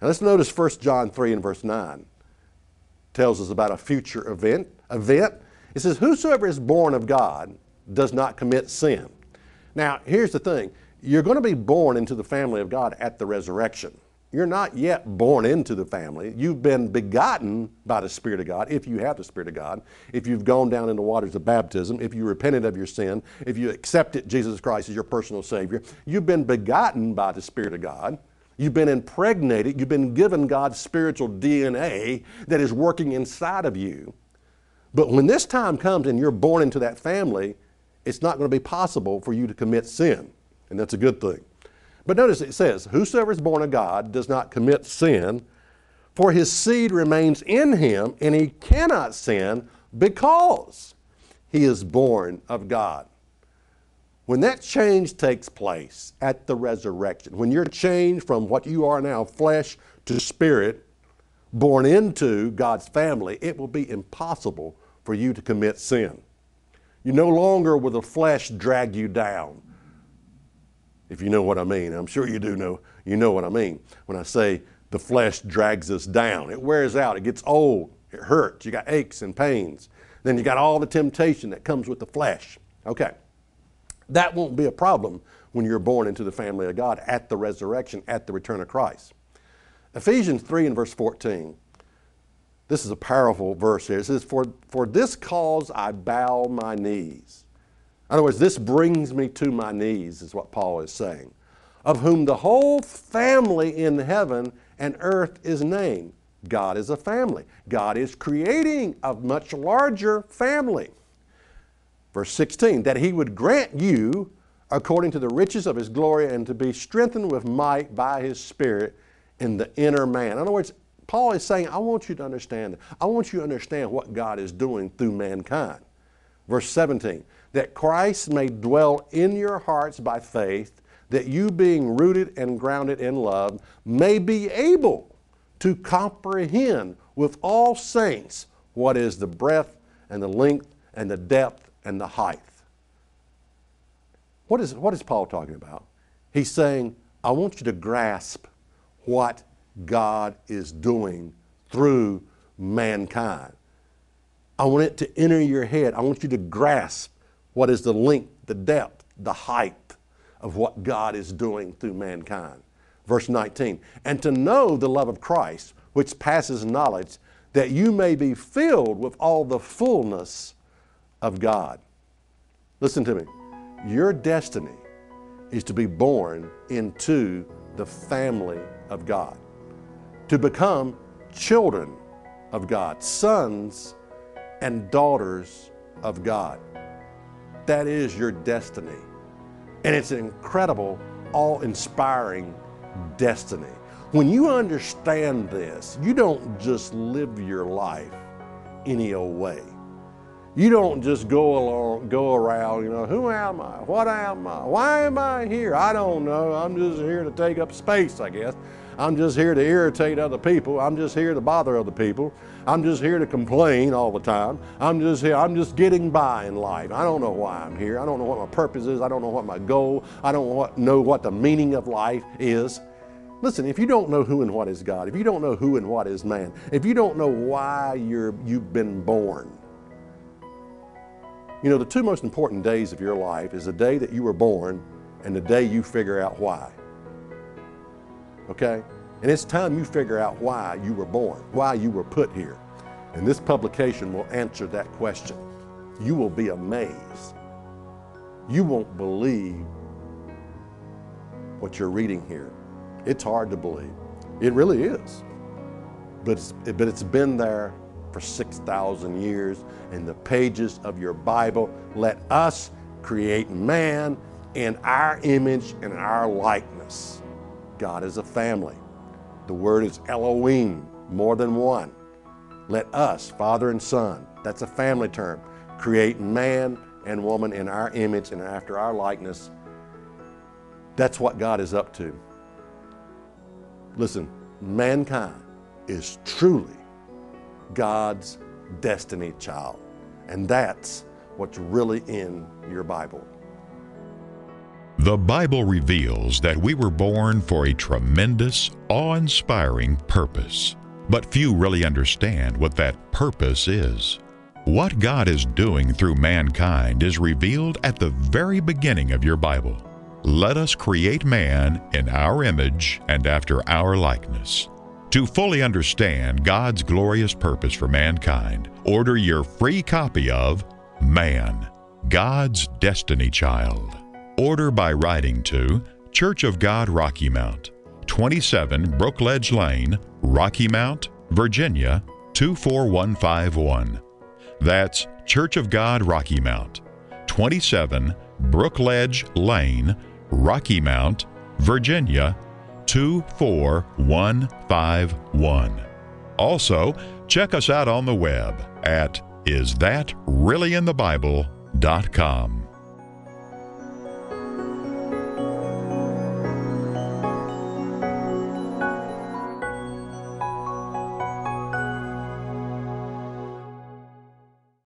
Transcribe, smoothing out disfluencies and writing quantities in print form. Now let's notice 1 John 3 and verse 9 tells us about a future event. It says, whosoever is born of God does not commit sin. Now here's the thing. You're going to be born into the family of God at the resurrection. You're not yet born into the family. You've been begotten by the Spirit of God, if you have the Spirit of God, if you've gone down in the waters of baptism, if you repented of your sin, if you accepted Jesus Christ as your personal Savior. You've been begotten by the Spirit of God. You've been impregnated. You've been given God's spiritual DNA that is working inside of you. But when this time comes and you're born into that family, it's not going to be possible for you to commit sin. And that's a good thing. But notice it says, whosoever is born of God does not commit sin, for his seed remains in him, and he cannot sin because he is born of God. When that change takes place at the resurrection, when you're changed from what you are now, flesh to spirit, born into God's family, it will be impossible for you to commit sin. You no longer will the flesh drag you down. If you know what I mean. I'm sure you do know, you know what I mean. When I say the flesh drags us down, it wears out, it gets old, it hurts, you got aches and pains. Then you got all the temptation that comes with the flesh. Okay, that won't be a problem when you're born into the family of God at the resurrection, at the return of Christ. Ephesians 3 and verse 14. This is a powerful verse here. It says, for this cause I bow my knees. In other words, this brings me to my knees, is what Paul is saying. Of whom the whole family in heaven and earth is named. God is a family. God is creating a much larger family. Verse 16, that he would grant you according to the riches of his glory and to be strengthened with might by his Spirit in the inner man. In other words, Paul is saying, I want you to understand that. I want you to understand what God is doing through mankind. Verse 17, that Christ may dwell in your hearts by faith, that you being rooted and grounded in love may be able to comprehend with all saints what is the breadth and the length and the depth and the height. What is Paul talking about? He's saying, I want you to grasp what God is doing through mankind. I want it to enter your head. I want you to grasp what is the length, the depth, the height of what God is doing through mankind. Verse 19, and to know the love of Christ, which passes knowledge, that you may be filled with all the fullness of God. Listen to me. Your destiny is to be born into the family of God, to become children of God, sons and daughters of God. That is your destiny. And it's an incredible, awe-inspiring destiny. When you understand this, you don't just live your life any old way. You don't just go around, you know, who am I? What am I? Why am I here? I don't know. I'm just here to take up space, I guess. I'm just here to irritate other people. I'm just here to bother other people. I'm just here to complain all the time. I'm just here. I'm just getting by in life. I don't know why I'm here. I don't know what my purpose is. I don't know what my goal. I don't know what the meaning of life is. Listen, if you don't know who and what is God, if you don't know who and what is man, if you don't know why you've been born, you know, the two most important days of your life is the day that you were born and the day you figure out why. Okay? And it's time you figure out why you were born, why you were put here. And this publication will answer that question. You will be amazed. You won't believe what you're reading here. It's hard to believe. It really is. But it's been there for 6,000 years in the pages of your Bible. Let us create man in our image and our likeness. God is a family. The word is Elohim, more than one. Let us, Father and Son, that's a family term, create man and woman in our image and after our likeness. That's what God is up to. Listen, mankind is truly God's destiny child. And that's what's really in your Bible. The Bible reveals that we were born for a tremendous, awe-inspiring purpose, but few really understand what that purpose is. What God is doing through mankind is revealed at the very beginning of your Bible. Let us create man in our image and after our likeness. To fully understand God's glorious purpose for mankind, order your free copy of Man, God's Destiny Child. Order by writing to Church of God, Rocky Mount, 27 Brookledge Lane, Rocky Mount, Virginia, 24151. That's Church of God, Rocky Mount, 27 Brookledge Lane, Rocky Mount, Virginia, 24151. Also, check us out on the web at isthatreallyinthebible.org.